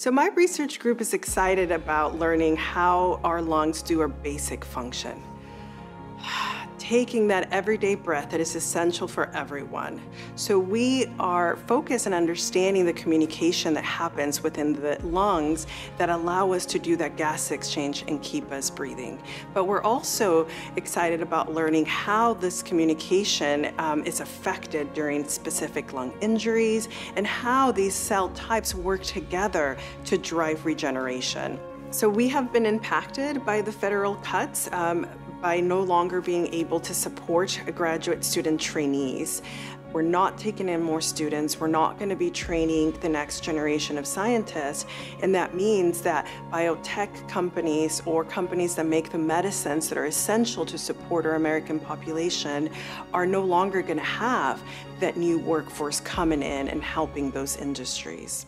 So my research group is excited about learning how our lungs do a basic function. Taking that everyday breath that is essential for everyone. So we are focused on understanding the communication that happens within the lungs that allow us to do that gas exchange and keep us breathing. But we're also excited about learning how this communication is affected during specific lung injuries and how these cell types work together to drive regeneration. So we have been impacted by the federal cuts by no longer being able to support graduate student trainees. We're not taking in more students. We're not going to be training the next generation of scientists. And that means that biotech companies or companies that make the medicines that are essential to support our American population are no longer going to have that new workforce coming in and helping those industries.